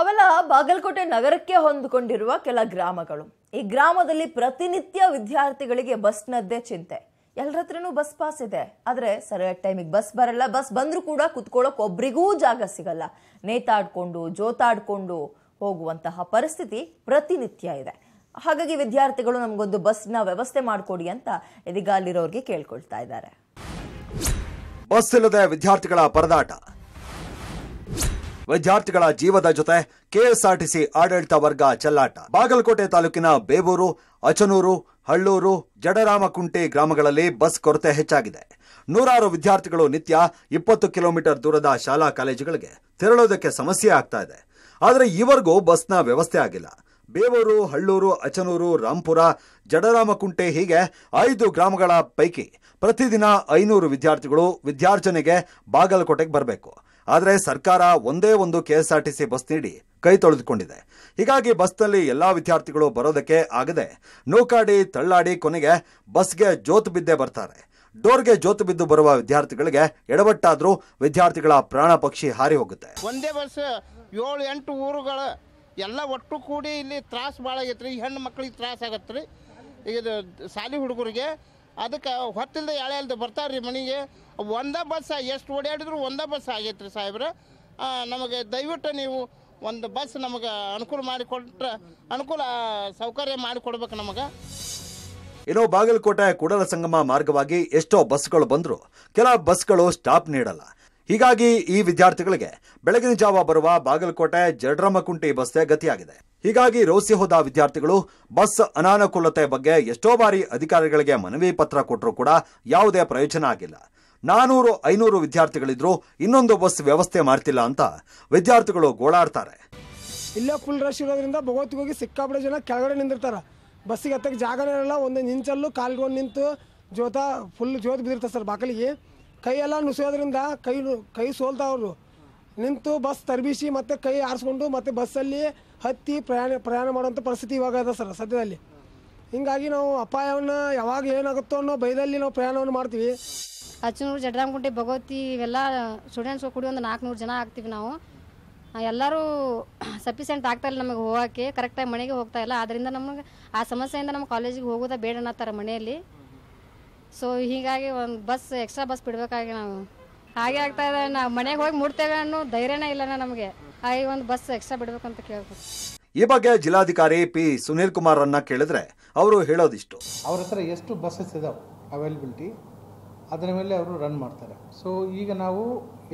ಅವೆಲ್ಲ ಬಾಗಲಕೋಟೆ ನಗರಕ್ಕೆ ಹೊಂದಿಕೊಂಡಿರುವ ಕೆಲ ಗ್ರಾಮಗಳು। ಈ ಗ್ರಾಮದಲ್ಲಿ ಪ್ರತಿನಿತ್ಯ ವಿದ್ಯಾರ್ಥಿಗಳಿಗೆ ಬಸ್ನದ್ದೇ ಚಿಂತೆ। ಎಲ್ಲರತ್ರನೂ ಬಸ್ ಪಾಸ್ ಇದೆ, ಆದರೆ ಸರಿಯಾದ ಟೈಮಿಗೆ ಬಸ್ ಬರಲ್ಲ। ಬಸ್ ಬಂದರೂ ಕೂಡ ಕುತ್ಕೊಳ್ಳೋಕೆ ಒಬ್ಬರಿಗೂ ಜಾಗ ಸಿಗಲ್ಲ। ನೇತಾಡ್ಕೊಂಡು ಜೋತಾಡ್ಕೊಂಡು ಹೋಗುವಂತಹ ಪರಿಸ್ಥಿತಿ ಪ್ರತಿನಿತ್ಯ ಇದೆ। ಹಾಗಾಗಿ ವಿದ್ಯಾರ್ಥಿಗಳು ನಮಗೊಂದು ಬಸ್ನ ವ್ಯವಸ್ಥೆ ಮಾಡಿಕೊಡಿ ಅಂತ ಇದೀಗ ಅಲ್ಲಿರೋರಿಗೆ ಕೇಳ್ಕೊಳ್ತಾ ಇದ್ದಾರೆ। ಬಸ್ ಇಲ್ಲದೆ ವಿದ್ಯಾರ್ಥಿಗಳ ಪರದಾಟ, ವಿದ್ಯಾರ್ಥಿಗಳ ಜೀವದ ಜೊತೆ ಕೆಎಸ್ಆರ್ಟಿಸಿ ಆಡಳಿತ ವರ್ಗ ಚೆಲ್ಲಾಟ। ಬಾಗಲಕೋಟೆ ತಾಲೂಕಿನ ಬೇಬೂರು, ಅಚನೂರು, ಹಳ್ಳೂರು, ಜಡರಾಮಕುಂಟೆ ಗ್ರಾಮಗಳಲ್ಲಿ ಬಸ್ ಕೊರತೆ ಹೆಚ್ಚಾಗಿದೆ। ನೂರಾರು ವಿದ್ಯಾರ್ಥಿಗಳು ನಿತ್ಯ 20 ಕಿಲೋಮೀಟರ್ ದೂರದ ಶಾಲಾ ಕಾಲೇಜುಗಳಿಗೆ ತೆರಳೋದಕ್ಕೆ ಸಮಸ್ಯೆ ಆಗ್ತಾ ಇದೆ। ಆದರೆ ಈವರೆಗೂ ಬಸ್ನ ವ್ಯವಸ್ಥೆ ಆಗಿಲ್ಲ। ಬೇವೂರು, ಹಳ್ಳೂರು, ಅಚನೂರು, ರಾಂಪುರ, ಜಡರಾಮಕುಂಟೆ ಹೀಗೆ 5 ಗ್ರಾಮಗಳ ಪೈಕಿ ಪ್ರತಿದಿನ 500 ವಿದ್ಯಾರ್ಥಿಗಳು ವಿದ್ಯಾರ್ಜನೆಗೆ ಬಾಗಲಕೋಟೆಗೆ ಬರಬೇಕು। ಆದರೆ ಸರ್ಕಾರ ಒಂದೇ ಒಂದು ಕೆಎಸ್ಆರ್ಟಿಸಿ ಬಸ್ ನೀಡಿ ಕೈ ತೊಳೆದುಕೊಂಡಿದೆ। ಹೀಗಾಗಿ ಬಸ್ನಲ್ಲಿ ಎಲ್ಲ ವಿದ್ಯಾರ್ಥಿಗಳು ಬರೋದಕ್ಕೆ ಆಗದೆ ನೂಕಾಡಿ ತಳ್ಳಾಡಿ ಕೊನೆಗೆ ಬಸ್ಗೆ ಜೋತು ಬಿದ್ದೇ ಬರ್ತಾರೆ। ಡೋರ್ಗೆ ಜೋತು ಬಿದ್ದು ಬರುವ ವಿದ್ಯಾರ್ಥಿಗಳಿಗೆ ಎಡವಟ್ಟಾದರೂ ವಿದ್ಯಾರ್ಥಿಗಳ ಪ್ರಾಣ ಪಕ್ಷಿ ಹಾರಿ ಹೋಗುತ್ತೆ। ಒಂದೇ ವರ್ಷ 7-8 ಊರುಗಳ ಎಲ್ಲ ಒಟ್ಟು ಕೂಡಿ ಇಲ್ಲಿ ತ್ರಾಸ ಭಾಳ ಆಗೈತೆ ರೀ। ಹೆಣ್ಣು ಮಕ್ಕಳಿಗೆ ತ್ರಾಸ ಆಗತ್ತೆ ರೀ, ಇದು ಶಾಲೆ ಹುಡುಗರಿಗೆ। ಅದಕ್ಕೆ ಹೊತ್ತಿಲ್ಲದೆ ಎಳೆಯಲ್ದೆ ಬರ್ತಾರೆ ರೀ ಮನೆಗೆ। ಒಂದೇ ಬಸ್ ಎಷ್ಟು ಓಡಾಡಿದ್ರು ಒಂದೇ ಬಸ್ ಆಗೈತೆ ರೀ ಸಾಹೇಬ್ರೆ। ನಮಗೆ ದಯವಿಟ್ಟು ನೀವು ಒಂದು ಬಸ್ ನಮಗೆ ಅನುಕೂಲ ಮಾಡಿಕೊಟ್ರೆ ಅನುಕೂಲ ಸೌಕರ್ಯ ಮಾಡಿಕೊಡ್ಬೇಕು ನಮಗೆ। ಇನ್ನು ಬಾಗಲಕೋಟೆ ಕೂಡಲ ಸಂಗಮ ಮಾರ್ಗವಾಗಿ ಎಷ್ಟೋ ಬಸ್ಗಳು ಬಂದರೂ ಕೆಲ ಬಸ್ಗಳು ಸ್ಟಾಪ್ ನೀಡಲ್ಲ। ಹೀಗಾಗಿ ಈ ವಿದ್ಯಾರ್ಥಿಗಳಿಗೆ ಬೆಳಗಿನ ಜಾವ ಬರುವ ಬಾಗಲಕೋಟೆ ಜಡರಾಮಕುಂಟೆ ಬಸ್ಸೇ ಗತಿಯಾಗಿದೆ। ಹೀಗಾಗಿ ರೋಸಿ ಹೋದ ವಿದ್ಯಾರ್ಥಿಗಳು ಬಸ್ ಅನಾನುಕೂಲತೆ ಬಗ್ಗೆ ಎಷ್ಟೋ ಬಾರಿ ಅಧಿಕಾರಿಗಳಿಗೆ ಮನವಿ ಪತ್ರ ಕೊಟ್ಟರೂ ಕೂಡ ಯಾವುದೇ ಪ್ರಯೋಜನ ಆಗಿಲ್ಲ। 400-500 ವಿದ್ಯಾರ್ಥಿಗಳಿದ್ರು ಇನ್ನೊಂದು ಬಸ್ ವ್ಯವಸ್ಥೆ ಮಾಡ್ತಿಲ್ಲ ಅಂತ ವಿದ್ಯಾರ್ಥಿಗಳು ಗೋಳಾಡ್ತಾರೆ। ಇಲ್ಲೇ ಫುಲ್ ರಶ್ ಇರೋದ್ರಿಂದ ಭಗವತ್ಗೋಗಿ ಸಿಕ್ಕಾಪಡೆ ಜನ ಕೆಳಗಡೆ ನಿಂದಿರ್ತಾರೆ। ಬಸ್ಸಿಗೆ ಹತ್ತಕ್ಕೆ ಜಾಗನೇ ಇರಲ್ಲ। ಒಂದು ನಿಂಚಲ್ಲೂ ಕಾಲ್ಗೊಂಡು ನಿಂತು ಜೋತ ಫುಲ್ ಜೋತ್ ಬಿದ್ದಿರ್ತಾರೆ ಸರ್। ಬಾಕಲಿಗೆ ಕೈಯೆಲ್ಲ ನುಸಿಯೋದ್ರಿಂದ ಕೈ ಸೋಲ್ತಾವ್ರು ನಿಂತು ಬಸ್ ತರ್ಬಿಸಿ ಮತ್ತೆ ಕೈ ಆರಿಸ್ಕೊಂಡು ಮತ್ತೆ ಬಸ್ಸಲ್ಲಿ ಹತ್ತಿ ಪ್ರಯಾಣ ಮಾಡುವಂಥ ಪರಿಸ್ಥಿತಿ ಇವಾಗ ಇದೆ ಸರ್ ಸದ್ಯದಲ್ಲಿ। ಹೀಗಾಗಿ ನಾವು ಅಪಾಯವನ್ನು ಯಾವಾಗ ಏನಾಗುತ್ತೋ ಅನ್ನೋ ಭಯದಲ್ಲಿ ನಾವು ಪ್ರಯಾಣವನ್ನು ಮಾಡ್ತೀವಿ। ಅಚ್ಚನೂರು, ಜಡರಾಮಕುಂಟೆ, ಭಗವತಿ ಇವೆಲ್ಲ ಸ್ಟೂಡೆಂಟ್ಸ್ ಕೂಡಿ ಒಂದು 400 ಜನ ಆಗ್ತೀವಿ ನಾವು। ಎಲ್ಲರೂ ಸಫಿಷಿಯೆಂಟ್ ಆಗ್ತಾಯಿಲ್ಲ ನಮಗೆ ಹೋಗೋಕ್ಕೆ, ಕರೆಕ್ಟಾಗಿ ಮನೆಗೆ ಹೋಗ್ತಾಯಿಲ್ಲ। ಆದ್ದರಿಂದ ನಮಗೆ ಆ ಸಮಸ್ಯೆಯಿಂದ ನಮ್ಮ ಕಾಲೇಜಿಗೆ ಹೋಗೋದ ಬೇಡ ಅನ್ನತ್ತಾರೆ ಮನೆಯಲ್ಲಿ। ಸೊ ಹೀಗಾಗಿ ಒಂದು ಬಸ್ ಎಕ್ಸ್ಟ್ರಾ ಬಸ್ ಬಿಡಬೇಕಾಗಿ ನಾವು ಹಾಗೆ ಆಗ್ತಾ ಇದೆ। ನಾವು ಮನೆಗೆ ಹೋಗಿ ಮುಡ್ತೇವೆ ಅನ್ನೋ ಧೈರ್ಯನೇ ಇಲ್ಲ ನಮಗೆ। ಹಾಗೆ ಒಂದು ಬಸ್ ಎಕ್ಸ್ಟ್ರಾ ಬಿಡಬೇಕಂತ ಕೇಳ್ಬೋದು। ಈ ಬಗ್ಗೆ ಜಿಲ್ಲಾಧಿಕಾರಿ P. ಸುನೀಲ್ ಕುಮಾರರನ್ನು ಕೇಳಿದ್ರೆ ಅವರು ಹೇಳೋದಿಷ್ಟು, ಅವ್ರ ಹತ್ರ ಎಷ್ಟು ಬಸ್ಸಸ್ ಇದಾವೆ ಅವೈಲಬಿಲಿಟಿ ಅದರ ಮೇಲೆ ಅವರು ರನ್ ಮಾಡ್ತಾರೆ। ಸೊ ಈಗ ನಾವು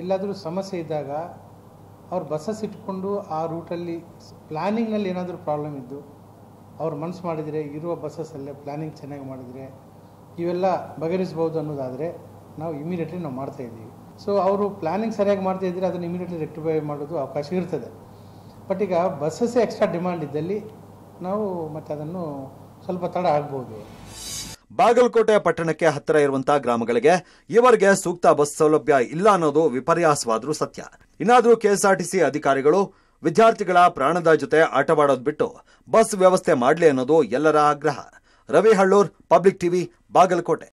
ಎಲ್ಲಾದರೂ ಸಮಸ್ಯೆ ಇದ್ದಾಗ ಅವ್ರು ಬಸ್ಸಸ್ ಇಟ್ಕೊಂಡು ಆ ರೂಟಲ್ಲಿ ಪ್ಲ್ಯಾನಿಂಗ್ನಲ್ಲಿ ಏನಾದರೂ ಪ್ರಾಬ್ಲಮ್ ಇದ್ದು ಅವ್ರು ಮನಸ್ಸು ಮಾಡಿದರೆ ಇರುವ ಬಸ್ಸಸ್ಸಲ್ಲೇ ಪ್ಲ್ಯಾನಿಂಗ್ ಚೆನ್ನಾಗಿ ಮಾಡಿದರೆ ಇವೆಲ್ಲ ಬಗೆಹರಿಸಬಹುದು ಅನ್ನೋದಾದರೆ ನಾವು ಇಮಿಡಿಯೇಟ್ಲಿ ನಾವು ಮಾಡ್ತಾ ಇದ್ದೀವಿ। ಸೊ ಅವರು ಪ್ಲಾನಿಂಗ್ ಸರಿಯಾಗಿ ಮಾಡ್ತಾ ಇದ್ದರೆ ಅದನ್ನು ಇಮಿಡಿಯೇಟ್ಲಿ ರೆಕ್ಟಿಫೈ ಮಾಡೋದು ಅವಕಾಶ ಇರ್ತದೆ। ಬಟ್ ಈಗ ಬಸ್ಸಸ್ಸೇ ಎಕ್ಸ್ಟ್ರಾ ಡಿಮ್ಯಾಂಡ್ ಇದ್ದಲ್ಲಿ ನಾವು ಮತ್ತೆ ಅದನ್ನು ಸ್ವಲ್ಪ ತಡ ಆಗ್ಬೋದು। ಬಾಗಲಕೋಟೆ ಪಟ್ಟಣಕ್ಕೆ ಹತ್ತಿರ ಇರುವಂತಹ ಗ್ರಾಮಗಳಿಗೆ ಇವರಿಗೆ ಸೂಕ್ತ ಬಸ್ ಸೌಲಭ್ಯ ಇಲ್ಲ ಅನ್ನೋದು ವಿಪರ್ಯಾಸವಾದರೂ ಸತ್ಯ। ಇನ್ನಾದರೂ ಕೆಎಸ್ಆರ್ಟಿಸಿ ಅಧಿಕಾರಿಗಳು ವಿದ್ಯಾರ್ಥಿಗಳ ಪ್ರಾಣದ ಜೊತೆ ಆಟವಾಡೋದು ಬಿಟ್ಟು ಬಸ್ ವ್ಯವಸ್ಥೆ ಮಾಡಲಿ ಅನ್ನೋದು ಎಲ್ಲರ ಆಗ್ರಹ। Ravi Hallur, public TV, Bagalkot.